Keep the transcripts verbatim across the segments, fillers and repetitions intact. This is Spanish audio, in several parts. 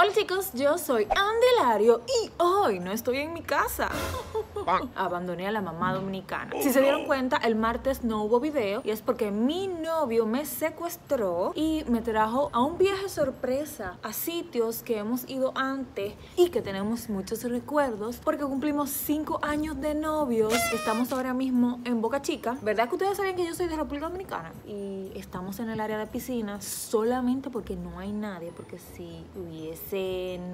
Hola chicos, yo soy Andy Hilario y hoy no estoy en mi casa. Abandoné a la mamá dominicana. Si se dieron cuenta, el martes no hubo video y es porque mi novio me secuestró y me trajo a un viaje sorpresa a sitios que hemos ido antes y que tenemos muchos recuerdos porque cumplimos cinco años de novios. Estamos ahora mismo en Boca Chica. ¿Verdad que ustedes sabían que yo soy de República Dominicana? Y estamos en el área de piscina solamente porque no hay nadie, porque si hubiese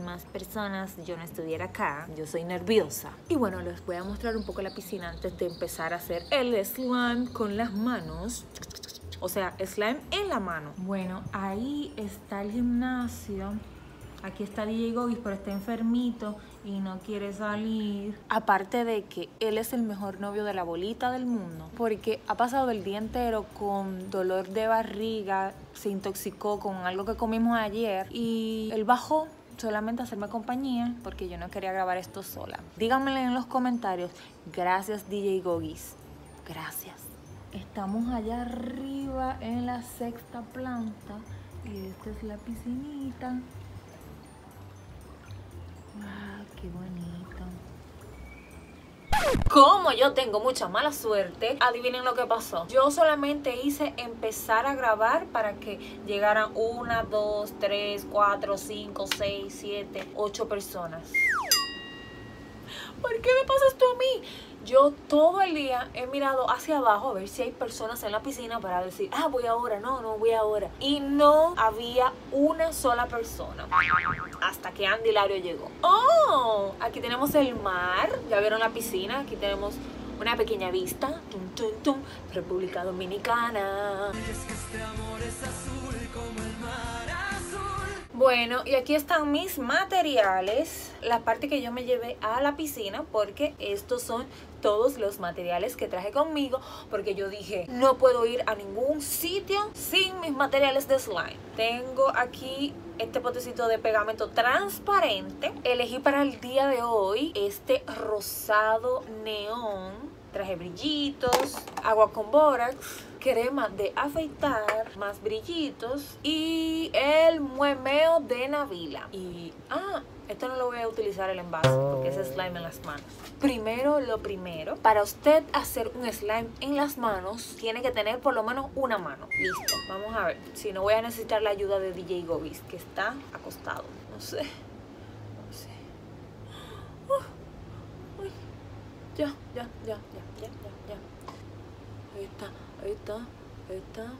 más personas yo no estuviera acá. Yo soy nerviosa. Y bueno, les voy a mostrar un poco la piscina antes de empezar a hacer el slime con las manos. O sea, slime en la mano. Bueno, ahí está el gimnasio. Aquí está D J Goggis, pero está enfermito y no quiere salir. Aparte de que él es el mejor novio de la bolita del mundo, porque ha pasado el día entero con dolor de barriga, se intoxicó con algo que comimos ayer y él bajó solamente a hacerme compañía porque yo no quería grabar esto sola. Díganmelo en los comentarios. Gracias D J Goggis, gracias. Estamos allá arriba en la sexta planta y esta es la piscinita. Wow, qué bonito. Como yo tengo mucha mala suerte, adivinen lo que pasó. Yo solamente hice empezar a grabar para que llegaran una, dos, tres, cuatro, cinco, seis, siete, ocho personas. ¿Por qué me pasas tú a mí? Yo todo el día he mirado hacia abajo a ver si hay personas en la piscina para decir, ah, voy ahora, no, no, voy ahora. Y no había una sola persona hasta que Andy Hilario llegó. ¡Oh! Aquí tenemos el mar, ya vieron la piscina, aquí tenemos una pequeña vista. Tum, tum, tum. República Dominicana. Es que este amor es azul como el mar. Bueno, y aquí están mis materiales, la parte que yo me llevé a la piscina, porque estos son todos los materiales que traje conmigo, porque yo dije, no puedo ir a ningún sitio sin mis materiales de slime. Tengo aquí este potecito de pegamento transparente, elegí para el día de hoy este rosado neón. Traje brillitos, agua con bórax, crema de afeitar, más brillitos y el muemeo de Navila. Y, ah, esto no lo voy a utilizar el envase porque es slime en las manos. Primero lo primero, para usted hacer un slime en las manos, tiene que tener por lo menos una mano. Listo, vamos a ver. Si no, voy a necesitar la ayuda de D J Goggis, que está acostado. No sé, no sé. Uh, uy. Ya, ya, ya, ya, ya, ya, ya. Ahí está, ahí está, ahí está.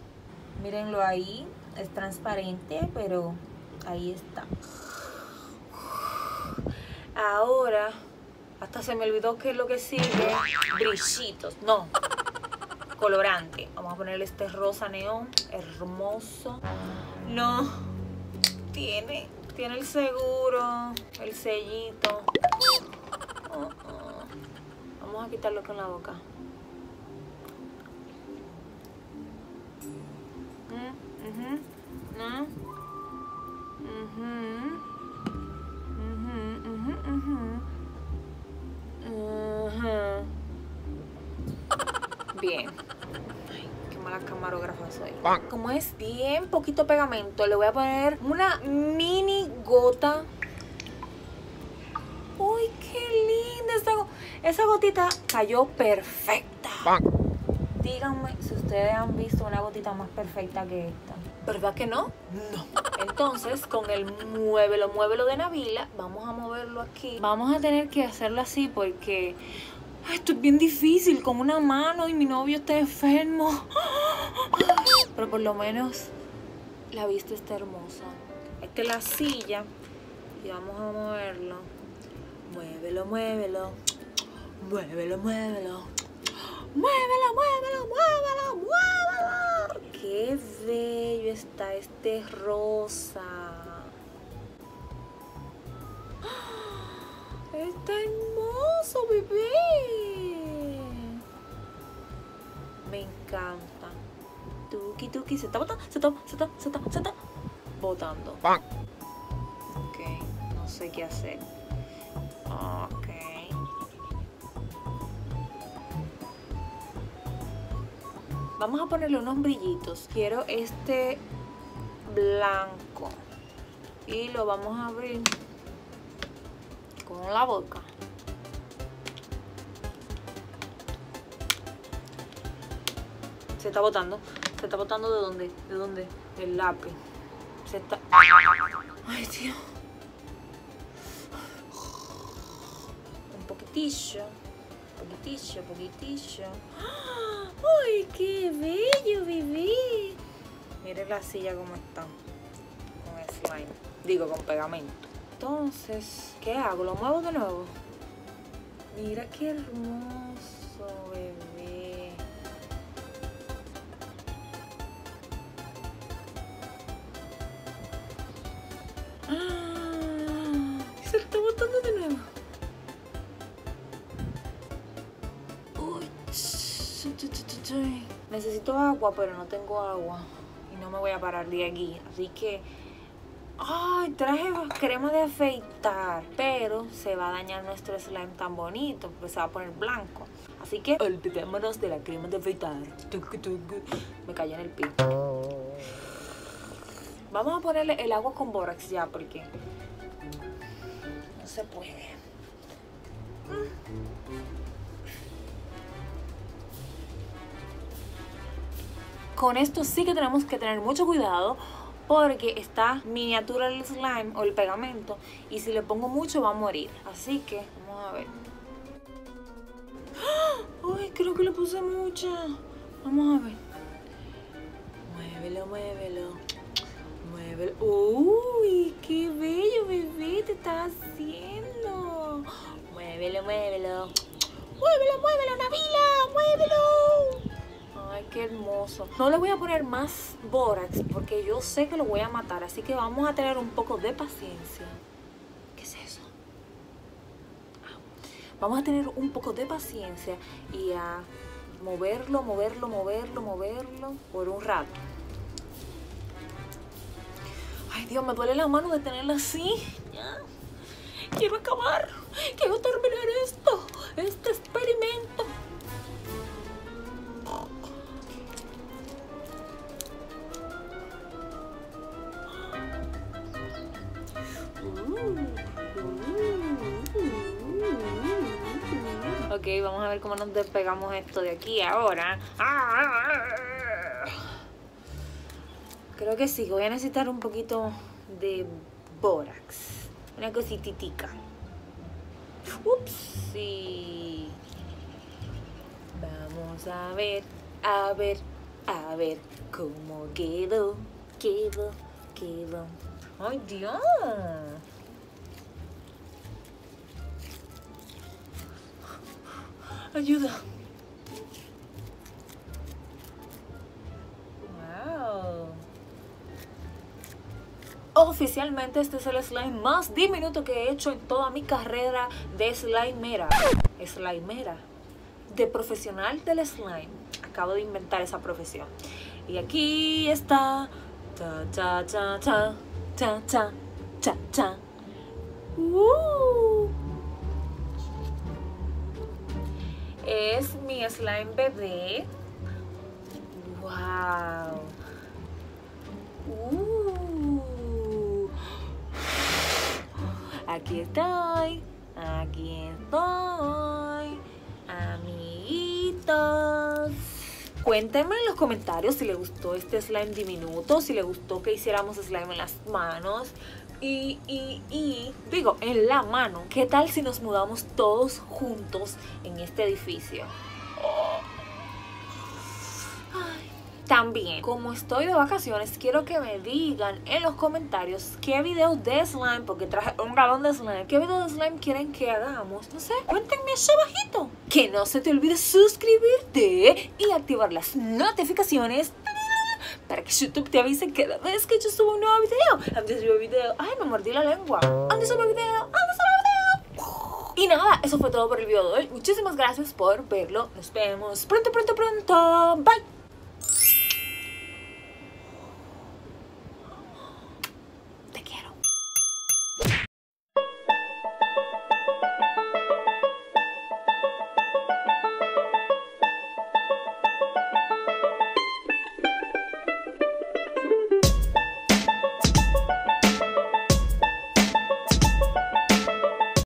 Mírenlo ahí, es transparente, pero ahí está. Ahora, hasta se me olvidó qué es lo que sigue. Brillitos, no. Colorante. Vamos a ponerle este rosa neón, hermoso. No, tiene, tiene el seguro, el sellito. Oh, oh. Vamos a quitarlo con la boca. Bien. Ay, qué mala camarógrafa soy. Como es bien poquito pegamento, le voy a poner una mini gota. ¡Uy, qué linda esta gota! Esa gotita cayó perfecta. Díganme si ustedes han visto una gotita más perfecta que esta. ¿Verdad que no? No. Entonces, con el muévelo, muévelo de Navila, vamos a moverlo aquí. Vamos a tener que hacerlo así porque ay, esto es bien difícil con una mano y mi novio está enfermo. Pero por lo menos la vista está hermosa. Esta es la silla y vamos a moverlo. Muévelo, muévelo. Muévelo, muévelo. Muévelo, muévelo, muévelo, muévelo. Qué bello está este rosa. Está hermoso, bebé. Me encanta. Tuki, tuki, se está botando, se está, se está, se está, se está botando. Ok, no sé qué hacer. Ok. Vamos a ponerle unos brillitos. Quiero este blanco. y lo vamos a abrir con la boca. Se está botando, se está botando de dónde, de dónde, el lápiz. Se está... Ay, tío. Un poquitillo, poquitillo, poquitillo. Ay, qué bello, bebé. Miren la silla como está. Con ese slime. Digo, con pegamento. Entonces, ¿qué hago? ¿Lo muevo de nuevo? Mira qué hermoso, bebé. Se está botando de nuevo. Uy. Necesito agua, pero no tengo agua. Y no me voy a parar de aquí. Así que... Ay, traje crema de afeitar. Pero se va a dañar nuestro slime tan bonito, porque se va a poner blanco. Así que olvidémonos de la crema de afeitar. Me cayó en el pito. Vamos a ponerle el agua con bórax ya, porque no se puede. Con esto sí que tenemos que tener mucho cuidado, porque está miniatura el slime o el pegamento, y si le pongo mucho va a morir. Así que vamos a ver. ¡Ay, creo que le puse mucha! Vamos a ver. Muévelo, muévelo. Uy, qué bello, bebé, te está haciendo. Muévelo, muévelo. Muévelo, muévelo, Nabila, muévelo. Ay, qué hermoso. No le voy a poner más bórax porque yo sé que lo voy a matar, así que vamos a tener un poco de paciencia. ¿Qué es eso? Ah. Vamos a tener un poco de paciencia y a moverlo, moverlo, moverlo, moverlo por un rato. Ay, Dios, me duele la mano de tenerla así. Ya. Quiero acabar. Quiero terminar esto. Este experimento. Ok, vamos a ver cómo nos despegamos esto de aquí ahora. Creo que sí, voy a necesitar un poquito de bórax. Una cosititica. Ups. Sí. Vamos a ver, a ver, a ver cómo quedó, quedó, quedó. ¡Ay, Dios! Ayuda. Oficialmente este es el slime más diminuto que he hecho en toda mi carrera de slimera. Slimera. De profesional del slime. Acabo de inventar esa profesión. Y aquí está. Cha, cha, cha, cha, cha, cha, cha, cha. Uh. Es mi slime bebé. Wow. Uh. Aquí estoy, aquí estoy, amiguitos. Cuéntenme en los comentarios si les gustó este slime diminuto, si les gustó que hiciéramos slime en las manos. Y, y, y, digo, en la mano. ¿Qué tal si nos mudamos todos juntos en este edificio? También, como estoy de vacaciones, quiero que me digan en los comentarios qué video de slime, porque traje un galón de slime, qué video de slime quieren que hagamos. No sé, cuéntenme allá abajito. Que no se te olvide suscribirte y activar las notificaciones para que YouTube te avise cada vez que yo subo un nuevo video. Antes subo video. Ay, me mordí la lengua. Antes subo video. Antes subo Y nada, eso fue todo por el video de hoy. Muchísimas gracias por verlo. Nos vemos pronto, pronto, pronto. Bye.